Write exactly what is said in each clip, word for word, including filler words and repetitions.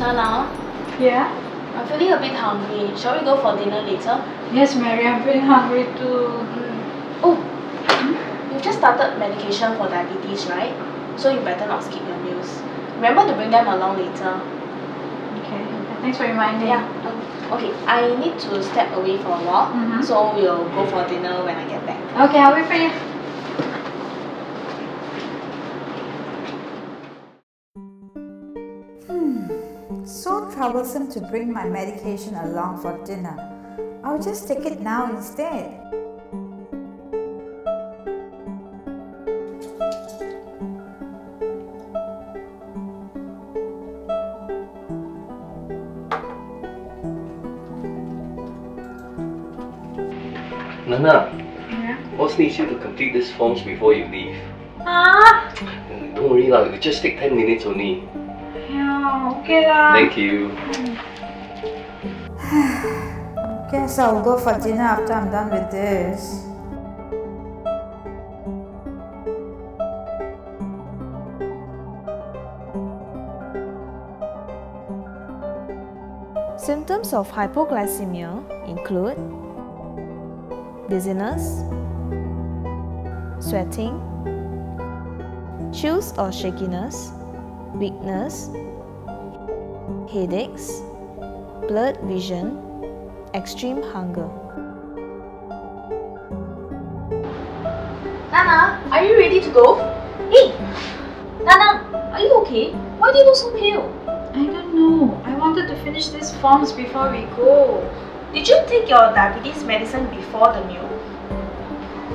Nana? Yeah? I'm feeling a bit hungry. Shall we go for dinner later? Yes, Mary, I'm feeling hungry too. Mm. Oh, mm-hmm. You've just started medication for diabetes, right? So you better not skip your meals. Remember to bring them along later. Okay, thanks for reminding. Yeah. Um, okay, I need to step away for a while, mm-hmm. so we'll go for dinner when I get back. Okay, I'll wait for you. Hmm, so troublesome to bring my medication along for dinner. I'll just take it now instead. Nana, yeah? Boss needs you to complete these forms before you leave. Ah? Don't worry lah, it'll just take ten minutes only. Yeah, okay lah. Thank you. Guess I'll go for dinner after I'm done with this. Symptoms of hypoglycemia include dizziness, sweating, chills or shakiness, weakness, headaches, blurred vision, extreme hunger. Nana, are you ready to go? Hey! Nana, are you okay? Why do you look so pale? I don't know. I wanted to finish these forms before we go. Did you take your diabetes medicine before the meal?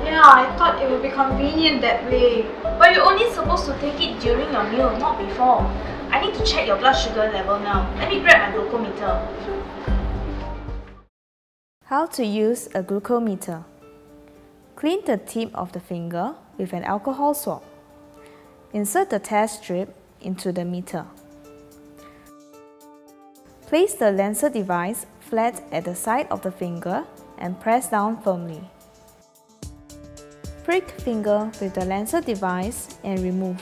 Yeah, I thought it would be convenient that way. But you're only supposed to take it during your meal, not before. I need to check your blood sugar level now. Let me grab my glucometer. How to use a glucometer. Clean the tip of the finger with an alcohol swab. Insert the test strip into the meter. Place the Lancer device flat at the side of the finger and press down firmly. Prick finger with the Lancer device and remove.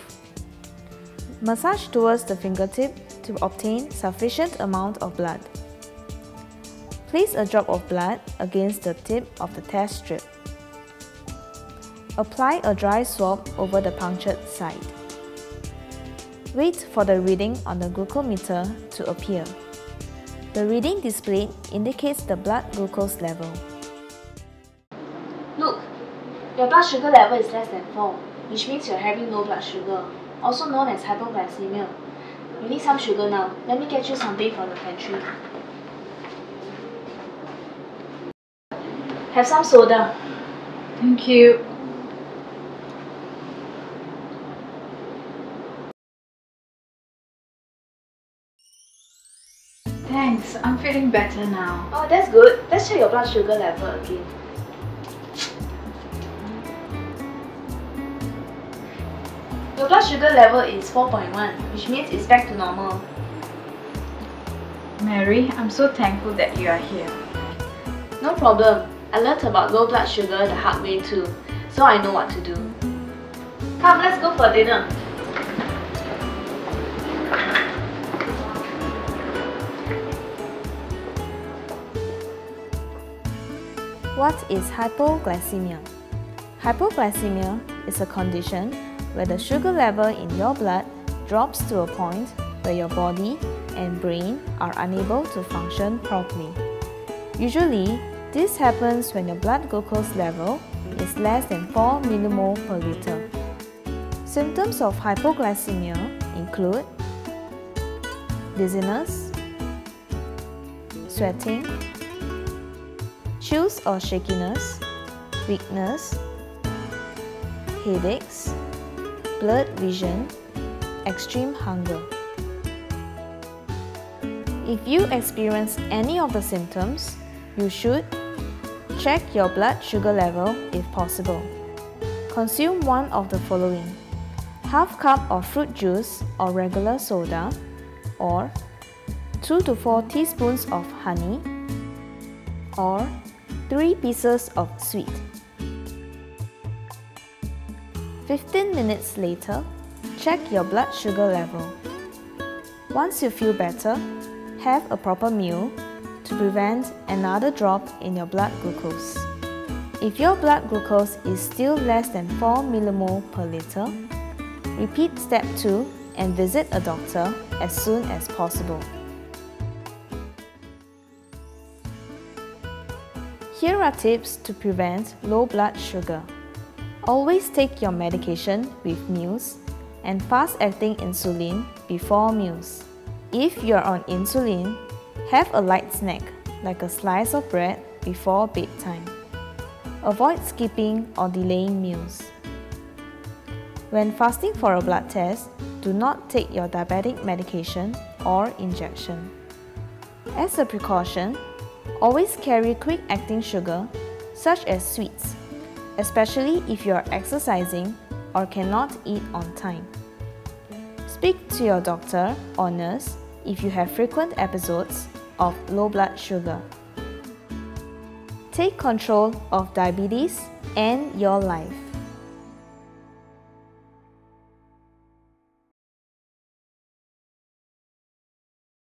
Massage towards the fingertip to obtain sufficient amount of blood. Place a drop of blood against the tip of the test strip. Apply a dry swab over the punctured side. Wait for the reading on the glucometer to appear. The reading displayed indicates the blood glucose level. Look, your blood sugar level is less than four, which means you're having low blood sugar, also known as hypoglycemia. You need some sugar now. Let me get you something from the pantry. Have some soda. Thank you. Thanks, I'm feeling better now. Oh, that's good. Let's check your blood sugar level again. Your blood sugar level is four point one, which means it's back to normal. Mary, I'm so thankful that you are here. No problem. I learnt about low blood sugar the hard way too, so I know what to do. Come, let's go for dinner. What is hypoglycemia? Hypoglycemia is a condition where the sugar level in your blood drops to a point where your body and brain are unable to function properly. Usually, this happens when your blood glucose level is less than four millimole per liter. Symptoms of hypoglycemia include dizziness, sweating, chills or shakiness, weakness, headaches, blurred vision, extreme hunger. If you experience any of the symptoms, you should check your blood sugar level if possible. Consume one of the following: half cup of fruit juice or regular soda, or two to four teaspoons of honey, or three pieces of sweet. fifteen minutes later, check your blood sugar level. Once you feel better, have a proper meal to prevent another drop in your blood glucose. If your blood glucose is still less than four millimole per liter, repeat step two and visit a doctor as soon as possible. Here are tips to prevent low blood sugar. Always take your medication with meals and fast-acting insulin before meals. If you're on insulin, have a light snack like a slice of bread before bedtime. Avoid skipping or delaying meals. When fasting for a blood test, do not take your diabetic medication or injection. As a precaution, always carry quick-acting sugar, such as sweets, especially if you are exercising or cannot eat on time. Speak to your doctor or nurse if you have frequent episodes of low blood sugar. Take control of diabetes and your life.